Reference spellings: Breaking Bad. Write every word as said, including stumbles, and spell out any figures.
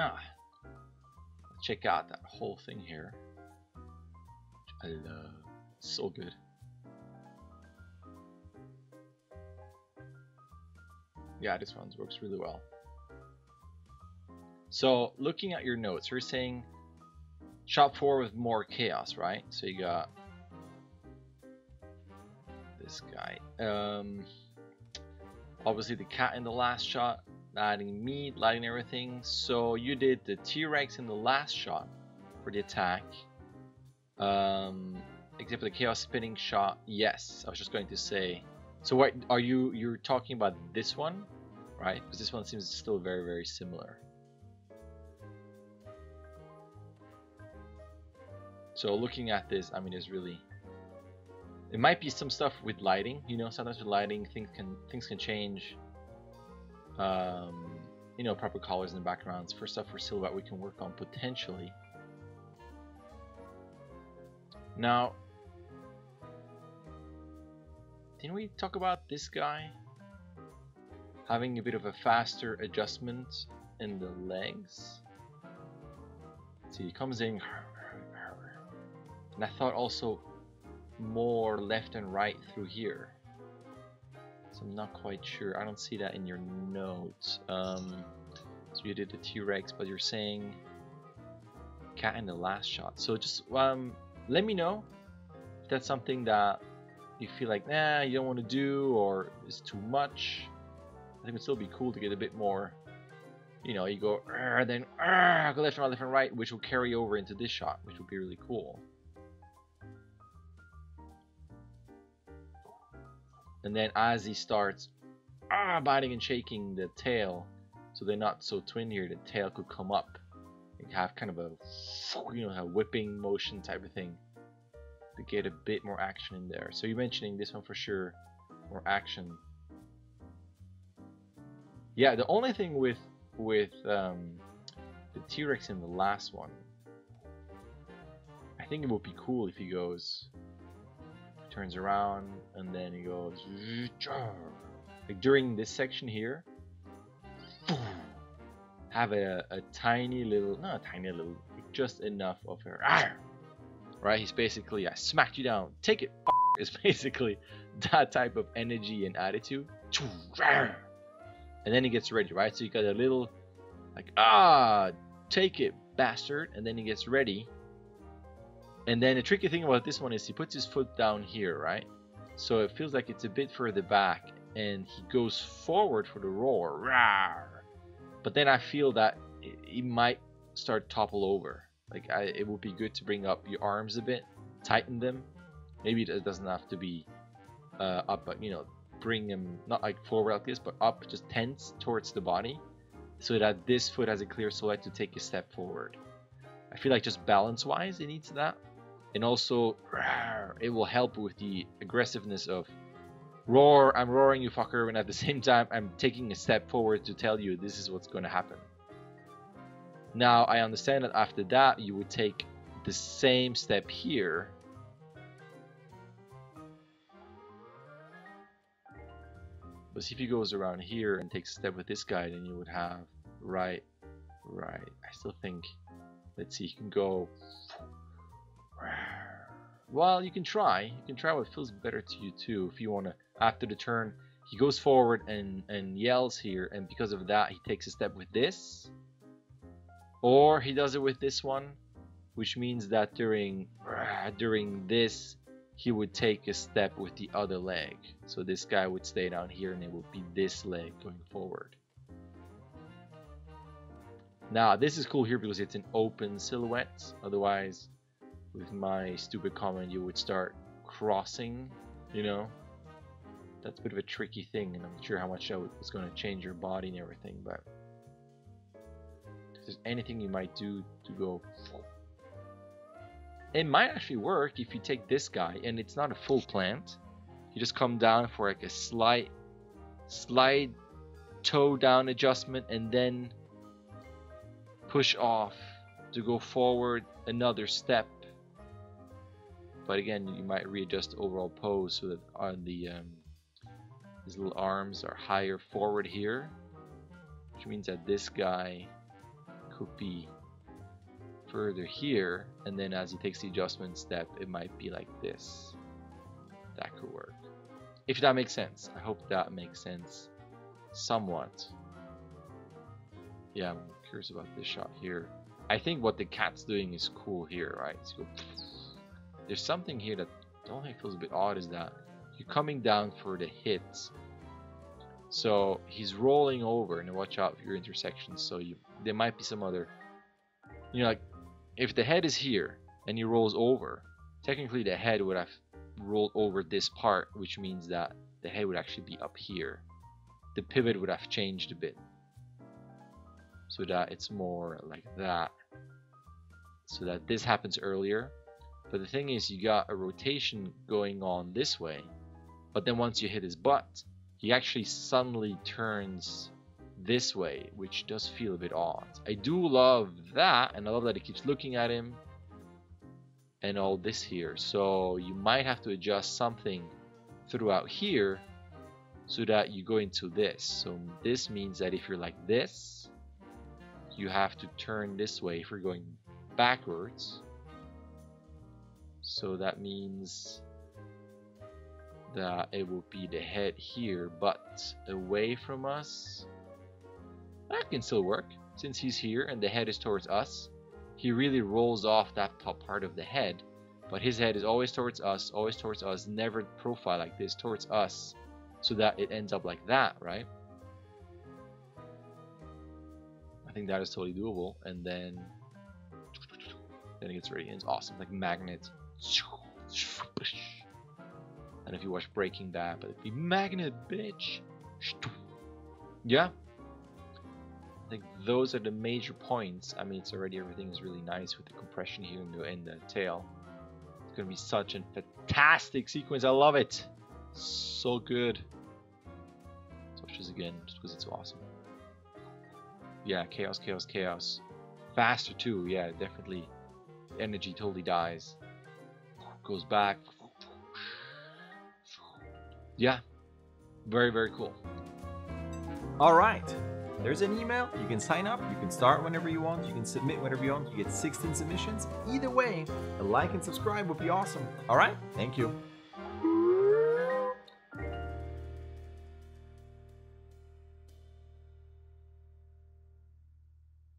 yeah, check out that whole thing here. I love, so good. Yeah, this one works really well. So looking at your notes, we're saying shop four with more chaos, right? So you got this guy. Um, obviously the cat in the last shot, adding meat, lighting everything. So you did the T-Rex in the last shot for the attack. Um, except for the chaos spinning shot. Yes, I was just going to say. So what are you? You're talking about this one, right? Because this one seems still very, very similar. So looking at this, I mean, it's really. It might be some stuff with lighting. You know, sometimes with lighting, things can things can change. Um, you know, proper colors and backgrounds for stuff for silhouette we can work on potentially. Now, didn't we talk about this guy having a bit of a faster adjustment in the legs? Let's see, he comes in, and I thought also more left and right through here. So I'm not quite sure. I don't see that in your notes. Um, so you did the T-Rex, but you're saying cat in the last shot. So just um, let me know if that's something that you feel like, nah, you don't want to do, or it's too much. I think it'd still be cool to get a bit more, you know, you go, then go left and right, left and right, which will carry over into this shot, which would be really cool. And then as he starts argh, biting and shaking the tail, so they're not so twin here, the tail could come up and have kind of a, you know, a whipping motion type of thing. To get a bit more action in there. So you're mentioning this one for sure, more action. Yeah, the only thing with with um, the T-Rex in the last one, I think it would be cool if he goes, turns around, and then he goes like during this section here, have a, a tiny little, not a tiny little, just enough of her. Right, he's basically, I smacked you down, take it, is basically that type of energy and attitude. And then he gets ready, right? So you got a little, like, ah, take it, bastard. And then he gets ready. And then the tricky thing about this one is he puts his foot down here, right? So it feels like it's a bit further back. And he goes forward for the roar. But then I feel that he might start to topple over. Like, I, it would be good to bring up your arms a bit, tighten them. Maybe it doesn't have to be uh, up, but, you know, bring them, not like forward like this, but up, just tense towards the body, so that this foot has a clear silhouette to take a step forward. I feel like just balance-wise, it needs that. And also, it will help with the aggressiveness of, roar, I'm roaring you fucker, and at the same time, I'm taking a step forward to tell you this is what's going to happen. Now, I understand that after that, you would take the same step here. But see if he goes around here and takes a step with this guy, then you would have right, right. I still think, let's see, you can go. Well, you can try. You can try what feels better to you too. If you want to, after the turn, he goes forward and, and yells here. And because of that, he takes a step with this. Or he does it with this one, which means that during during this, he would take a step with the other leg. So this guy would stay down here, and it would be this leg going forward. Now, this is cool here because it's an open silhouette. Otherwise, with my stupid comment, you would start crossing, you know? That's a bit of a tricky thing, and I'm not sure how much that was going to change your body and everything, but... There's anything you might do to go, it might actually work if you take this guy and it's not a full plant, you just come down for like a slight slide toe down adjustment and then push off to go forward another step. But again, you might readjust the overall pose so that on the um, his little arms are higher forward here, which means that this guy could be further here, and then as he takes the adjustment step, it might be like this. That could work. If that makes sense. I hope that makes sense somewhat. Yeah, I'm curious about this shot here. I think what the cat's doing is cool here, right? So, there's something here that the only thing feels a bit odd is that you're coming down for the hits. So he's rolling over, and watch out for your intersections. So you, there might be some other, you know, like if the head is here and he rolls over, technically the head would have rolled over this part, which means that the head would actually be up here. The pivot would have changed a bit, so that it's more like that, so that this happens earlier. But the thing is, you got a rotation going on this way, but then once you hit his butt, he actually suddenly turns this way, which does feel a bit odd. I do love that, and I love that it keeps looking at him and all this here. So you might have to adjust something throughout here so that you go into this. So this means that if you're like this, you have to turn this way if you're going backwards. So that means that it will be the head here, but away from us. That can still work, since he's here and the head is towards us. He really rolls off that top part of the head, but his head is always towards us, always towards us, never profile like this, towards us, so that it ends up like that, right? I think that is totally doable, and then then it gets ready. It's awesome, like magnet. And if you watch Breaking Bad, but it'd be magnet, bitch. Yeah, I think those are the major points. I mean, it's already, everything is really nice with the compression here and the, and the tail. It's gonna be such a fantastic sequence. I love it. So good. Let's watch this again just because it's awesome. Yeah, chaos, chaos, chaos. Faster too, yeah, definitely. Energy totally dies. Goes back. Yeah, very, very cool. All right, there's an email. You can sign up. You can start whenever you want. You can submit whenever you want. You get sixteen submissions. Either way, a like and subscribe would be awesome. All right, thank you.